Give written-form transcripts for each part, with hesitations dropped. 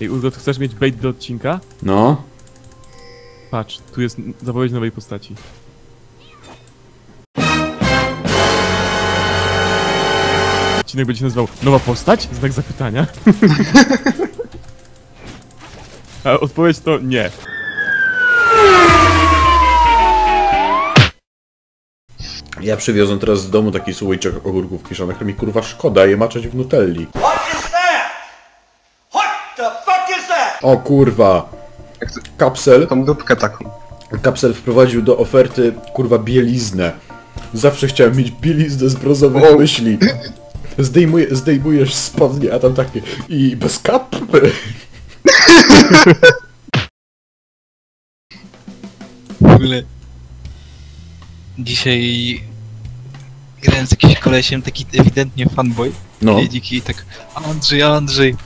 Ej, Urgot, chcesz mieć bait do odcinka? No. Patrz, tu jest zapowiedź nowej postaci. Odcinek będzie się nazywał Nowa Postać? Znak zapytania. A odpowiedź to nie. Ja przywiozłem teraz z domu taki słoiczek ogórków kiszonych, który mi kurwa szkoda je maczać w nutelli. O kurwa! Kapsel... Tą dupkę taką. Kapsel wprowadził do oferty kurwa bieliznę. Zawsze chciałem mieć bieliznę z brązowych myśli. Zdejmujesz spodnie, a tam takie... I bez kapy! W ogóle... Dzisiaj... grałem z jakimś kolesiem, taki ewidentnie fanboy. No. I tak... Andrzej...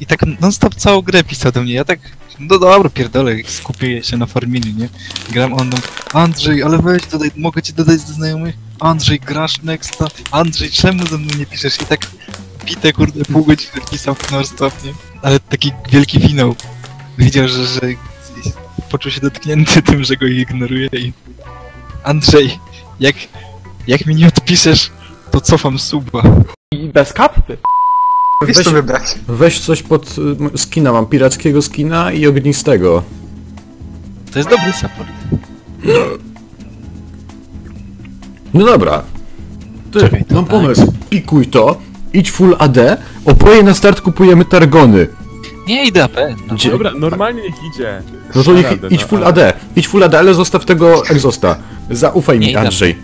I tak non-stop całą grę pisał do mnie, ja tak... No dobra, pierdolę, skupię się na farmieniu, nie? Gram on... Andrzej, ale weź dodaj, mogę cię dodać do znajomych? Andrzej, grasz Nexta? Andrzej, czemu ze mną nie piszesz? I tak... Bite, kurde, pół godziny pisał non-stop, nie? Ale taki wielki finał. Widział, że... Poczuł się dotknięty tym, że go ignoruje i... Andrzej, jak mi nie odpiszesz, to cofam suba. I bez kapty. Weź coś pod skina, mam pirackiego skina i ognistego. To jest dobry support. No dobra. Ty, czekaj, mam tak pomysł. Pikuj to, idź full AD, oboje na start kupujemy targony. Nie idę AP. No dobra, normalnie niech idzie. No to idź full AD. Idź full AD, ale zostaw tego egzosta. Zaufaj mi, Andrzej.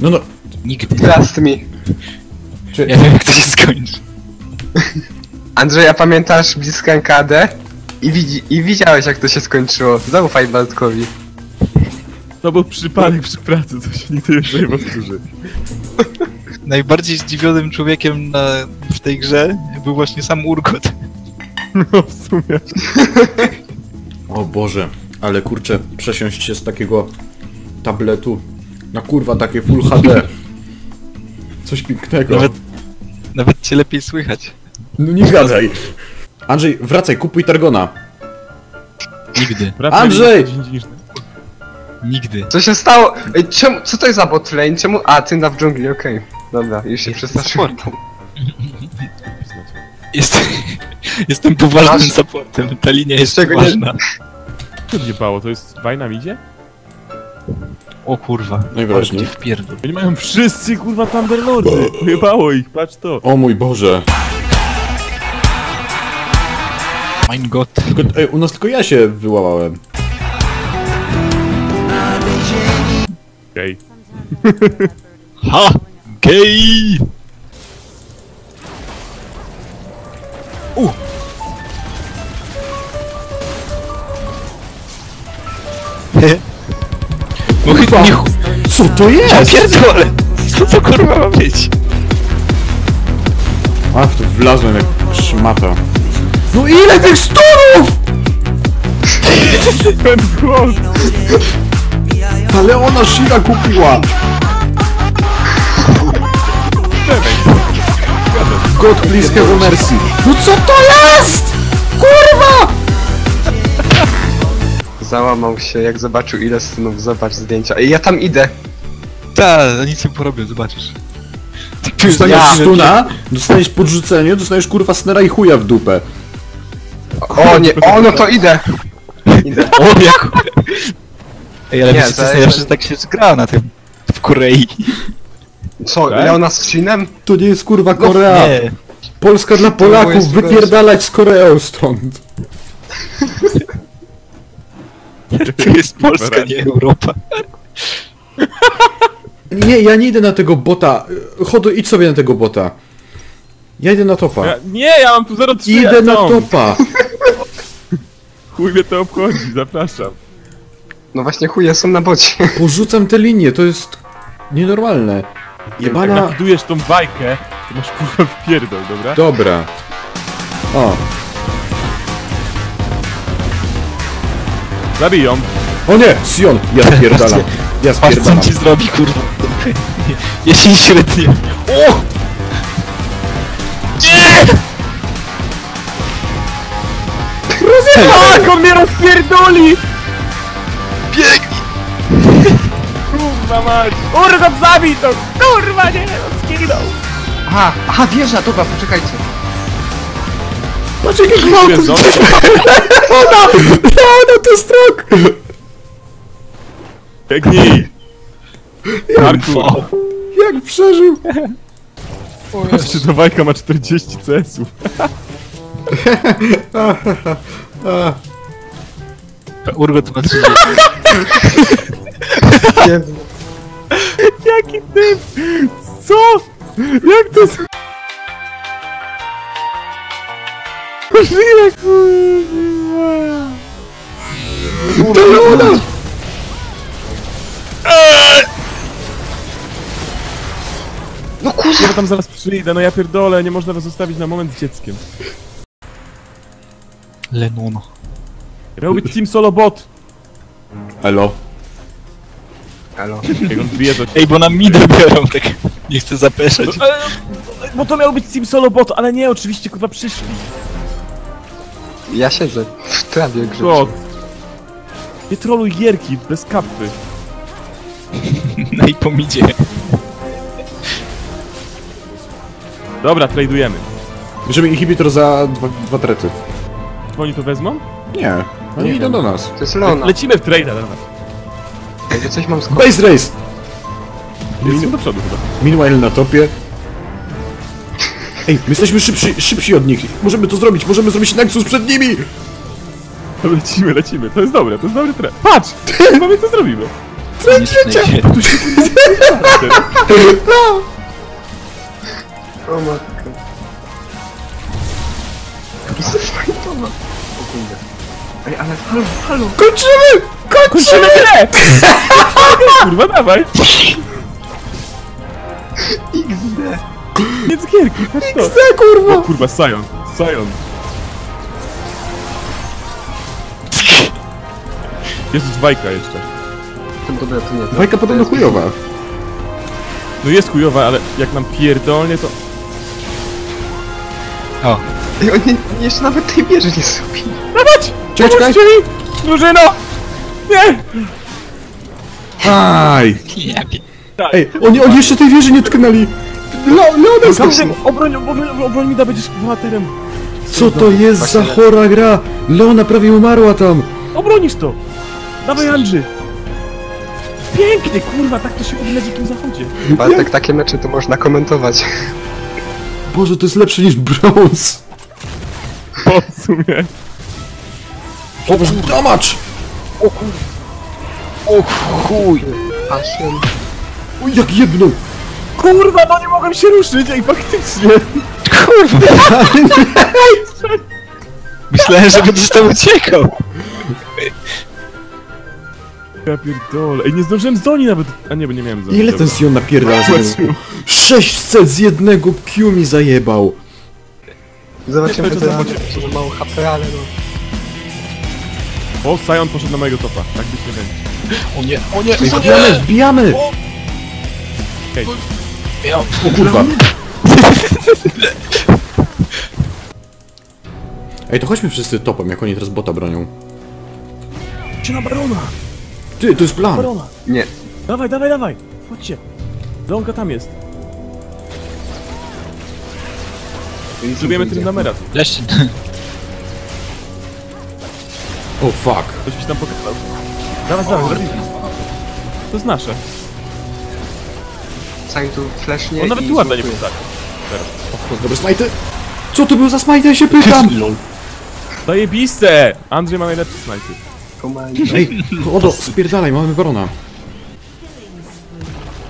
No no. Nigdy. Trust me. Ja wiem, jak to się skończy. Andrzej, a pamiętasz blisko NKD? I widziałeś, jak to się skończyło. Zaufaj Bartkowi. To był przypadek przy pracy, co się nigdy nie powtórzy. Najbardziej zdziwionym człowiekiem w tej grze był właśnie sam Urgot. No w sumie. O Boże, ale kurczę, przesiąść się z takiego tabletu na kurwa takie full HD. Coś pięknego. Nawet cię lepiej słychać. No nie gadaj. Andrzej, wracaj, kupuj targona. Nigdy. Andrzej! Nigdy. Co się stało? Ej, czemu? Co to jest za botlane? Czemu? A, ty na w dżungli, okej. Dobra, już się przestraszyłem. Jestem poważnym supportem, ta linia jest poważna. Co się bało? To jest wajna idzie? O kurwa, najważniej wpierdol. Oni mają wszyscy kurwa Thunderlordy! Pojebało ich, patrz to! O mój Boże! Mein Gott! Tylko, u nas tylko ja się wyłamałem. Gej. Ha! Gej! No chyba nie... Co to jest? Pierdolę! Co to kurwa ma być? A w to wlazłem jak szmata. No ile tych stonów! Ten głos! Ta Leona Shira kupiła! God please have mercy! No co to jest?! Kurwa! Załamał się, jak zobaczył ile synów, zobacz zdjęcia. Ej, ja tam idę! Ta, nic nie porobię, zobaczysz. Dostaniesz stuna, dostaniesz podrzucenie, dostaniesz kurwa snera i chuja w dupę. O nie, o no to idę! Idę. O jak... Ej, ale wiecie co jest najlepsze, że tak się gra na tym... w Korei. Co, Leona z Sinem? To nie jest kurwa Korea! Nie. Polska dla Polaków, wypierdalać z Koreą stąd! To jest Polska, nie Europa. Nie, ja nie idę na tego bota. Chodu, idź sobie na tego bota. Ja idę na topa. Ja mam tu 0,3. Idę na topa. Chuj mnie to obchodzi, zapraszam. No właśnie chuj, ja są na bocie. Porzucam te linie, to jest nienormalne. Jebana... Jak nakidujesz tą bajkę, to masz kurwa wpierdol, dobra? Dobra. O. Zabij ją! O nie! Sion! Ja spierdalam! Patrz co ci zrobi, kurwa! Ja się średnio... O! Nie! Tak, on mnie rozpierdoli! Biegnij! Kurwa mać! Urgot, zabij to! Kurwa, nie! On zginął! Aha, aha, wieża, dobra, poczekajcie. Poczekaj, gwałtem! Leona, to strok! Biegnij! Marku! Jak przeżył! Patrzcie, ta bajka ma 40 CS-ów. Urgot ma 30. Jaki typ! Co? Jak to jest? To Leona! No kurwa! Ja tam zaraz przyjdę, no ja pierdolę, nie można go zostawić na moment z dzieckiem. Leona. Robi team solo bot! Elo. Elo. Ej, bo nam midę biorą, tak nie chcę zapeszać. Bo to miał być team solo bot, ale nie, oczywiście kurwa przyszli. Ja siedzę w trawie grzecznie. Nie troluj gierki, bez kapy. No i po midzie. Dobra, tradujemy. Bierzemy inhibitor za dwa trety. Czy oni to wezmą? Nie, oni idą do nas. To jest Leona. Lecimy w trade'a teraz. Jakby coś mam skończyć. Base race! Jestem do przodu chyba. Meanwhile na topie. Ej, my jesteśmy szybsi od nich. Możemy zrobić Nexus przed nimi! Lecimy, lecimy. To jest dobry trend. Patrz! Mamy co zrobimy. Trend życia! Tu się o matka. O kurde. Ej, ale halo, halo! Kończymy! Kończymy grę! Kurwa, dawaj! XD! Nic gierki, patrz to! XD, kurwa! O kurwa, Sion! Sion! Jest już bajka jeszcze. Dobra, to nie, to bajka podobno chujowa. No jest chujowa, ale jak nam pierdolnie to... O! I oni jeszcze nawet tej wieży nie zrobili. Dawać! Czekaj! Drużyno! Nie! Aj! Ej, oni jeszcze tej wieży nie tknęli! Leona skończył! Obroń mi da, będziesz bohaterem! Co to jest za chora gra? Leona prawie umarła tam! Obronisz to! Dawaj, Andrzej! Pięknie, kurwa, tak to się robi na dzikim zachodzie. Bartek, takie mecze to można komentować. Boże, to jest lepsze niż brąz. O, w sumie. O kurwa, damacz! O kurwa. O chuj. O, jak jedną. Kurwa, no nie mogłem się ruszyć, ej, faktycznie. Kurwa. Myślałem, że będziesz tam uciekał. Ja pierdolę. Ej, nie zdążyłem z Zoni nawet. A nie, bo nie miałem Zoni. Ile ten Sion napierdala? 600 z jednego Q mi zajebał. Zobaczymy, to za mało HP, ale no. O, Sion poszedł na mojego topa. Tak byś nie wiem. O nie, o nie, o nie. Wbijamy, wbijamy! Okej. O kurwa. Ej, to chodźmy wszyscy topem, jak oni teraz bota bronią. Czy na barona? Ty, to jest plan! Barona. Nie. Dawaj, dawaj, dawaj! Chodźcie! Longa tam jest. Zrobimy tym numerat. Leszczy. O oh, fuck. Ktoś mi się tam pokazał. Dawaj, dawaj, zrobimy. To jest nasze. Cały tu flesznie. On nawet tu ładnie nie był tak. Teraz. Dobre smajty! Co to był za smajty, ja się pytam! Zajebiste! Andrzej ma najlepsze smajty. Ej, Odo, spierdalaj, mamy barona.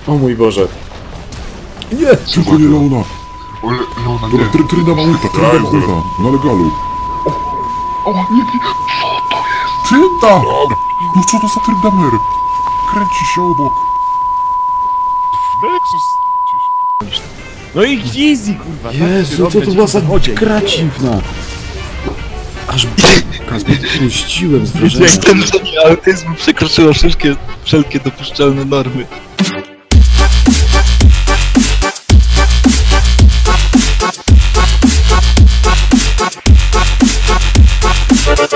O mój Boże. Nie! Tylko nie Leona. Leona nie. Tryna ma ulta, na legalu. O, nie, co to jest? Tryna! No co to za trydamer? Kręci się obok. No i easy, kurwa. Jezu, co to była za kraciwna. Aż puściłem z wrażenia. Jestem, że nie, autyzm przekroczyło wszelkie dopuszczalne normy.